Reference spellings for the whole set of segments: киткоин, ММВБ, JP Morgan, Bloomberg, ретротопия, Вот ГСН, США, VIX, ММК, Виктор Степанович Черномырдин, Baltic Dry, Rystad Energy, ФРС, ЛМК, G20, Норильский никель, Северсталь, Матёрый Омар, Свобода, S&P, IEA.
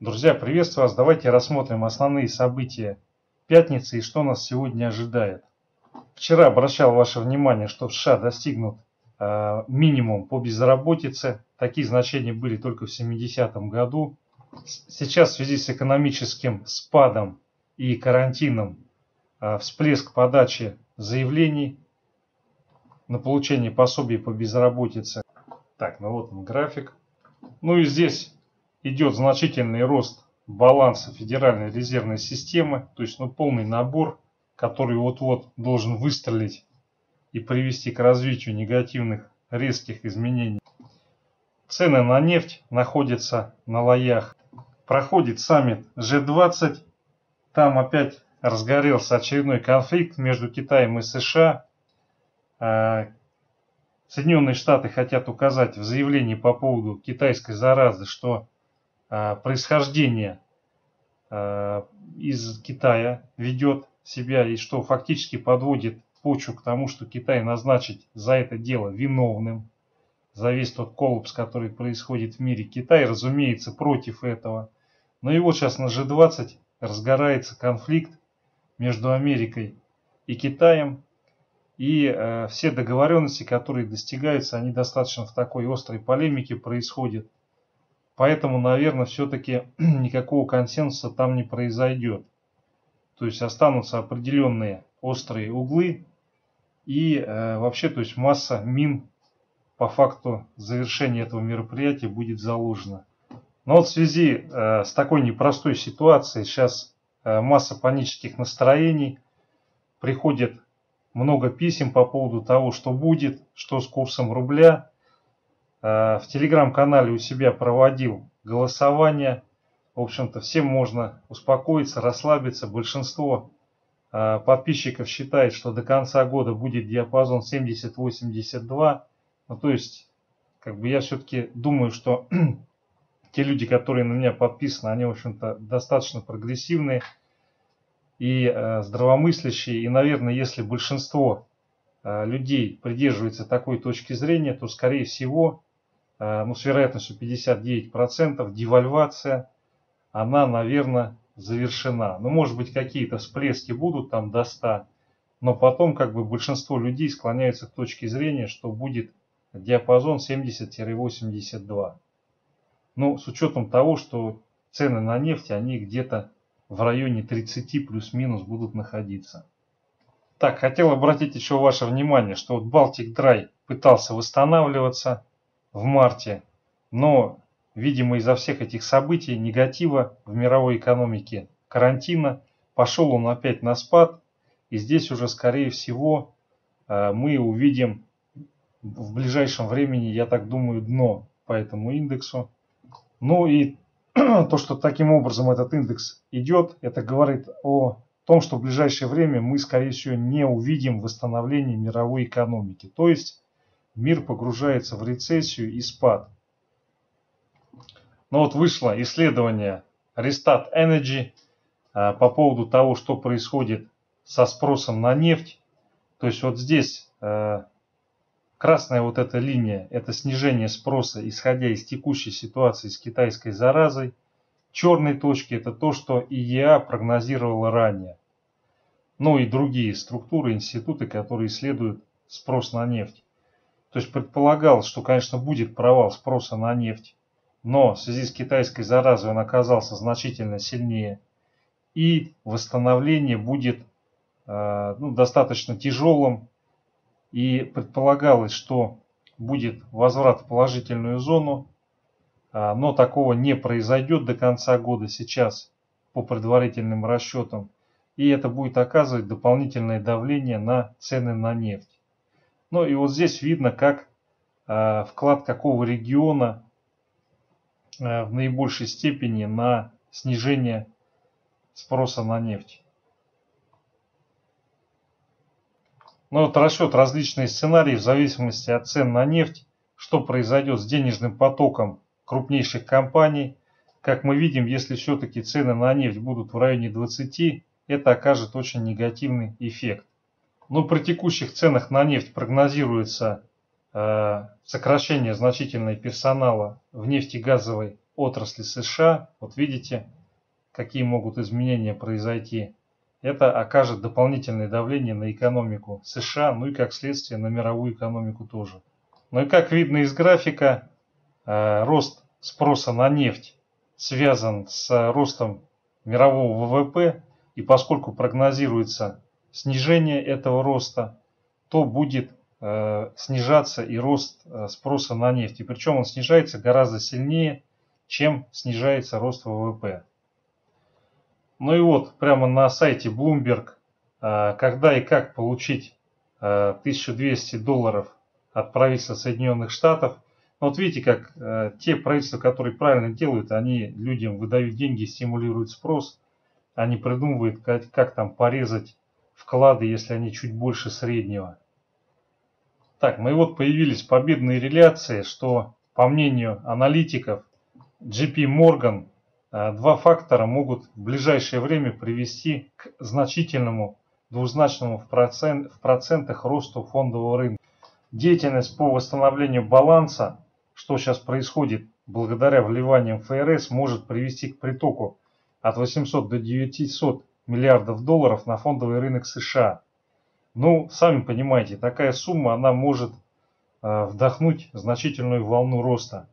Друзья, приветствую вас. Давайте рассмотрим основные события пятницы и что нас сегодня ожидает. Вчера обращал ваше внимание, что в США достигнут минимум по безработице. Такие значения были только в 70-м году. Сейчас в связи с экономическим спадом и карантином всплеск подачи заявлений на получение пособий по безработице. Так, ну вот он график. Ну и здесь идет значительный рост баланса Федеральной резервной системы. То есть, ну, полный набор, который вот-вот должен выстрелить и привести к развитию негативных резких изменений. Цены на нефть находятся на лоях. Проходит саммит G20. Там опять разгорелся очередной конфликт между Китаем и США. Соединенные Штаты хотят указать в заявлении по поводу китайской заразы, что происхождение из Китая ведет себя и что фактически подводит почву к тому, что Китай назначить за это дело виновным, за весь тот коллапс, который происходит в мире. Китай, разумеется, против этого. Но и вот сейчас на G20 разгорается конфликт между Америкой и Китаем. И все договоренности, которые достигаются, они достаточно в такой острой полемике происходят. Поэтому, наверное, все-таки никакого консенсуса там не произойдет. То есть останутся определенные острые углы. И вообще, то есть масса мин по факту завершения этого мероприятия будет заложена. Но вот в связи с такой непростой ситуацией сейчас масса панических настроений приходит. Много писем по поводу того, что будет, что с курсом рубля. В телеграм-канале у себя проводил голосование. В общем-то, всем можно успокоиться, расслабиться. Большинство подписчиков считает, что до конца года будет диапазон 70-82. Ну, то есть, как бы я все-таки думаю, что те люди, которые на меня подписаны, они, в общем-то, достаточно прогрессивные и здравомыслящие. И, наверное, если большинство людей придерживается такой точки зрения, то, скорее всего, ну, с вероятностью 59% девальвация, она, наверное, завершена. Ну, может быть, какие-то всплески будут там до 100, но потом как бы большинство людей склоняются к точке зрения, что будет диапазон 70-82. Ну, с учетом того, что цены на нефть, они где-то в районе 30 плюс-минус будут находиться. Так, хотел обратить еще ваше внимание, что вот Baltic Dry пытался восстанавливаться в марте, но, видимо, из-за всех этих событий, негатива в мировой экономике, карантина, пошел он опять на спад. И здесь уже, скорее всего, мы увидим в ближайшем времени, я так думаю, дно по этому индексу. Ну и то, что таким образом этот индекс идет, это говорит о том, что в ближайшее время мы, скорее всего, не увидим восстановления мировой экономики. То есть мир погружается в рецессию и спад. Но вот вышло исследование Rystad Energy по поводу того, что происходит со спросом на нефть. То есть вот здесь красная вот эта линия – это снижение спроса, исходя из текущей ситуации с китайской заразой. Черные точки – это то, что IEA прогнозировала ранее. Ну и другие структуры, институты, которые исследуют спрос на нефть. То есть предполагалось, что, конечно, будет провал спроса на нефть, но в связи с китайской заразой он оказался значительно сильнее. И восстановление будет достаточно тяжелым. И предполагалось, что будет возврат в положительную зону, но такого не произойдет до конца года сейчас по предварительным расчетам. И это будет оказывать дополнительное давление на цены на нефть. Ну и вот здесь видно, как вклад какого региона в наибольшей степени на снижение спроса на нефть. Но вот расчет различных сценариев в зависимости от цен на нефть, что произойдет с денежным потоком крупнейших компаний. Как мы видим, если все-таки цены на нефть будут в районе 20, это окажет очень негативный эффект. Но при текущих ценах на нефть прогнозируется сокращение значительного персонала в нефтегазовой отрасли США, вот видите, какие могут изменения произойти. Это окажет дополнительное давление на экономику США, ну и как следствие на мировую экономику тоже. Ну и как видно из графика, рост спроса на нефть связан с ростом мирового ВВП, и поскольку прогнозируется снижение этого роста, то будет снижаться и рост спроса на нефть. И причем он снижается гораздо сильнее, чем снижается рост ВВП. Ну и вот, прямо на сайте Bloomberg, когда и как получить $1200 от правительства Соединенных Штатов. Вот видите, как те правительства, которые правильно делают, они людям выдают деньги, стимулируют спрос. Они придумывают, как там порезать вклады, если они чуть больше среднего. Так, ну и вот появились победные реляции, что, по мнению аналитиков, JP Morgan, два фактора могут в ближайшее время привести к значительному, двузначному в процентах росту фондового рынка. Деятельность по восстановлению баланса, что сейчас происходит благодаря вливаниям ФРС, может привести к притоку от 800 до 900 миллиардов долларов на фондовый рынок США. Ну, сами понимаете, такая сумма, она может вдохнуть значительную волну роста.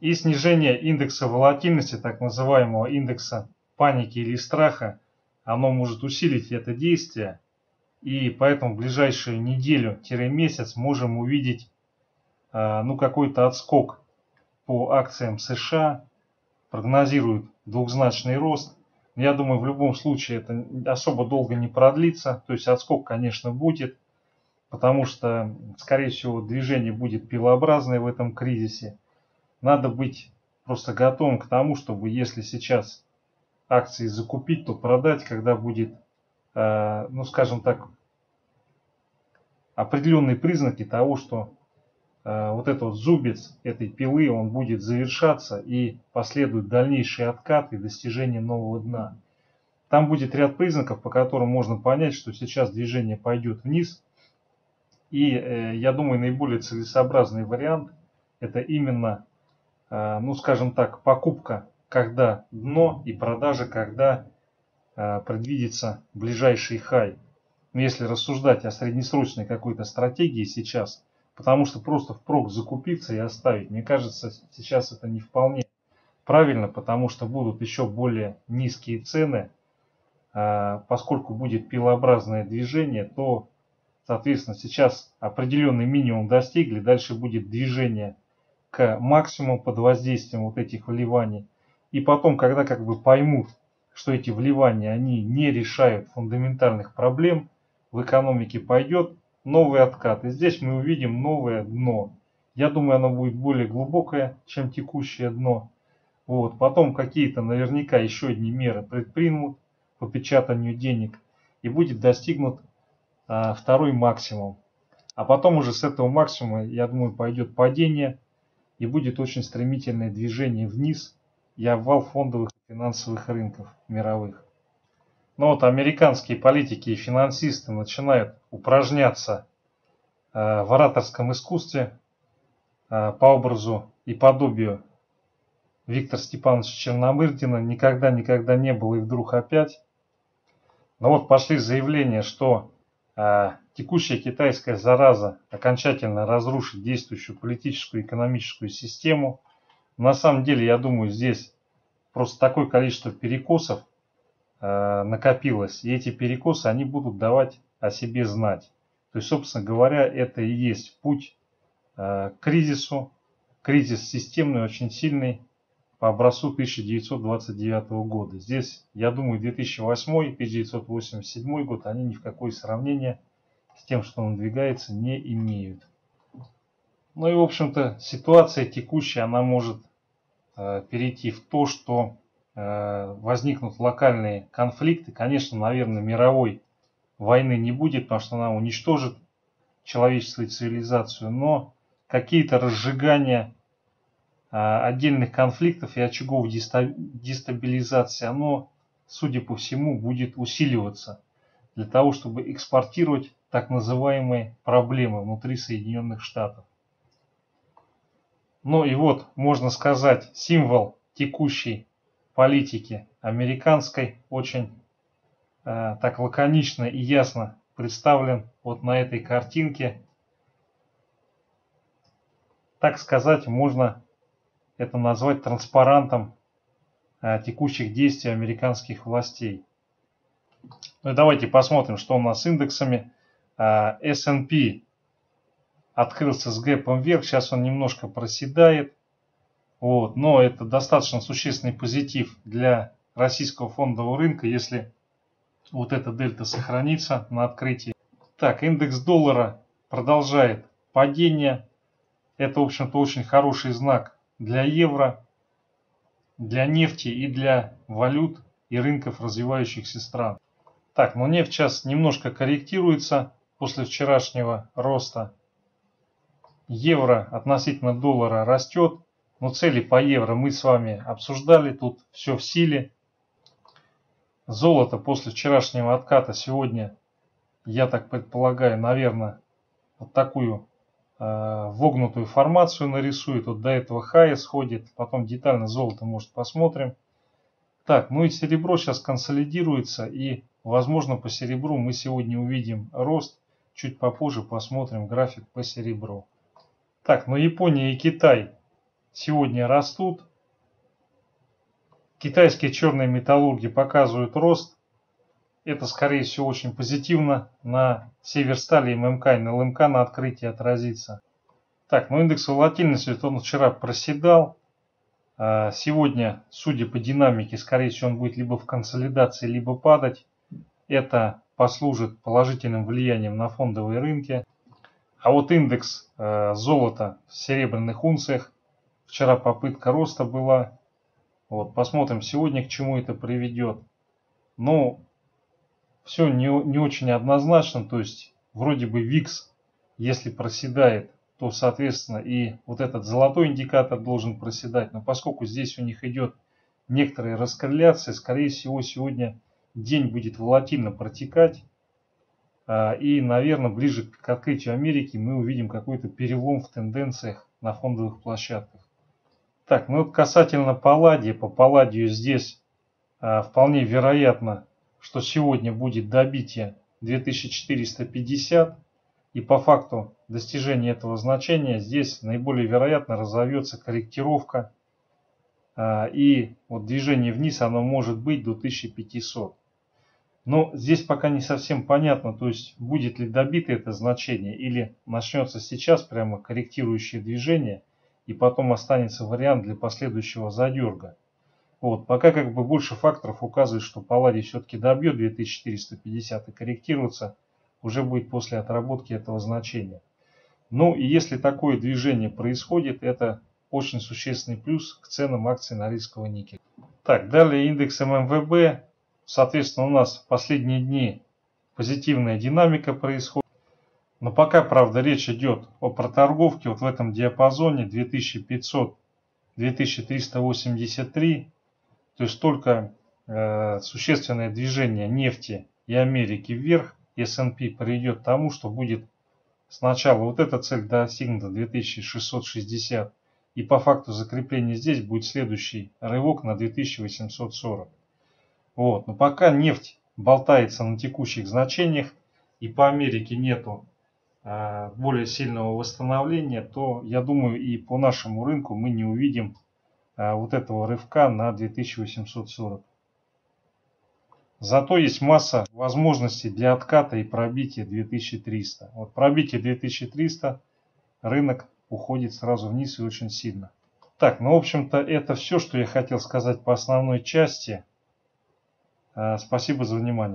И снижение индекса волатильности, так называемого индекса паники или страха, оно может усилить это действие. И поэтому в ближайшую неделю-месяц можем увидеть какой-то отскок по акциям США. Прогнозируют двухзначный рост. Я думаю, в любом случае это особо долго не продлится. То есть отскок, конечно, будет, потому что, скорее всего, движение будет пилообразное в этом кризисе. Надо быть просто готовым к тому, чтобы если сейчас акции закупить, то продать, когда будет, ну скажем так, определенные признаки того, что вот этот вот зубец этой пилы, он будет завершаться и последует дальнейший откат и достижение нового дна. Там будет ряд признаков, по которым можно понять, что сейчас движение пойдет вниз. И я думаю, наиболее целесообразный вариант — это именно, ну скажем так, покупка, когда дно, и продажа, когда предвидится ближайший хай. Если рассуждать о среднесрочной какой-то стратегии сейчас, потому что просто впрок закупиться и оставить, мне кажется, сейчас это не вполне правильно, потому что будут еще более низкие цены. Поскольку будет пилообразное движение, то, соответственно, сейчас определенный минимум достигли, дальше будет движение к максимуму под воздействием вот этих вливаний. И потом, когда как бы поймут, что эти вливания, они не решают фундаментальных проблем в экономике, пойдет новый откат. И здесь мы увидим новое дно. Я думаю, оно будет более глубокое, чем текущее дно. Вот. Потом какие-то наверняка еще одни меры предпримут по печатанию денег. И будет достигнут второй максимум. А потом уже с этого максимума, я думаю, пойдет падение. И будет очень стремительное движение вниз и обвал фондовых и финансовых рынков мировых. Но вот американские политики и финансисты начинают упражняться в ораторском искусстве по образу и подобию Виктора Степановича Черномырдина. Никогда-никогда не было и вдруг опять. Но вот пошли заявления, что текущая китайская зараза окончательно разрушит действующую политическую и экономическую систему. На самом деле, я думаю, здесь просто такое количество перекосов накопилось, и эти перекосы, они будут давать о себе знать. То есть, собственно говоря, это и есть путь к кризису. Кризис системный, очень сильный, по образцу 1929 года. Здесь, я думаю, 2008 и 1987 год, они ни в какое сравнение с тем, что надвигается, не имеют. Ну и, в общем-то, ситуация текущая, она может перейти в то, что возникнут локальные конфликты. Конечно, наверное, мировой войны не будет, потому что она уничтожит человеческую цивилизацию, но какие-то разжигания отдельных конфликтов и очагов дестабилизации, оно, судя по всему, будет усиливаться для того, чтобы экспортировать так называемые проблемы внутри Соединенных Штатов. Ну и вот, можно сказать, символ текущей политики американской очень так лаконично и ясно представлен вот на этой картинке. Так сказать, можно это назвать транспарантом текущих действий американских властей. Ну и давайте посмотрим, что у нас с индексами. S&P открылся с гэпом вверх, сейчас он немножко проседает. Вот, но это достаточно существенный позитив для российского фондового рынка, если вот эта дельта сохранится на открытии. Так, индекс доллара продолжает падение. Это, в общем-то, очень хороший знак для евро, для нефти и для валют и рынков развивающихся стран. Так, но нефть сейчас немножко корректируется после вчерашнего роста. Евро относительно доллара растет. Но цели по евро мы с вами обсуждали, тут все в силе. Золото после вчерашнего отката сегодня, я так предполагаю, наверное, вот такую вогнутую формацию нарисует. Вот до этого хая сходит, потом детально золото, может, посмотрим. Так, ну и серебро сейчас консолидируется, и, возможно, по серебру мы сегодня увидим рост. Чуть попозже посмотрим график по серебру. Так, ну Япония и Китай сегодня растут. Китайские черные металлурги показывают рост. Это, скорее всего, очень позитивно на Северстале, ММК и на ЛМК на открытии отразится. Так, ну индекс волатильности, вот он вчера проседал. Сегодня, судя по динамике, скорее всего, он будет либо в консолидации, либо падать. Это послужит положительным влиянием на фондовые рынки. А вот индекс золота в серебряных унциях. Вчера попытка роста была. Вот, посмотрим сегодня, к чему это приведет. Но все не очень однозначно. То есть, вроде бы VIX, если проседает, то, соответственно, и вот этот золотой индикатор должен проседать. Но поскольку здесь у них идет некоторые раскорреляции, скорее всего, сегодня день будет волатильно протекать. И, наверное, ближе к открытию Америки мы увидим какой-то перелом в тенденциях на фондовых площадках. Так, ну вот касательно палладия, по палладию здесь вполне вероятно, что сегодня будет добитие 2450. И по факту достижения этого значения здесь наиболее вероятно разовьется корректировка. И вот движение вниз оно может быть до 1500. Но здесь пока не совсем понятно, то есть будет ли добито это значение или начнется сейчас прямо корректирующее движение. И потом останется вариант для последующего задерга. Вот, пока как бы больше факторов указывает, что палладий все-таки добьет 2450 и корректироваться уже будет после отработки этого значения. Ну и если такое движение происходит, это очень существенный плюс к ценам акций норильского никеля. Так, далее индекс ММВБ. Соответственно, у нас в последние дни позитивная динамика происходит. Но пока, правда, речь идет о проторговке вот в этом диапазоне 2500-2383. То есть только существенное движение нефти и Америки вверх. S&P приведет к тому, что будет сначала вот эта цель достигнута 2660. И по факту закрепления здесь будет следующий рывок на 2840. Вот. Но пока нефть болтается на текущих значениях и по Америке нету более сильного восстановления, то, я думаю, и по нашему рынку мы не увидим вот этого рывка на 2840. Зато есть масса возможностей для отката и пробития 2300. Вот пробитие 2300, рынок уходит сразу вниз и очень сильно. Так, ну, в общем-то, это все, что я хотел сказать по основной части. Спасибо за внимание.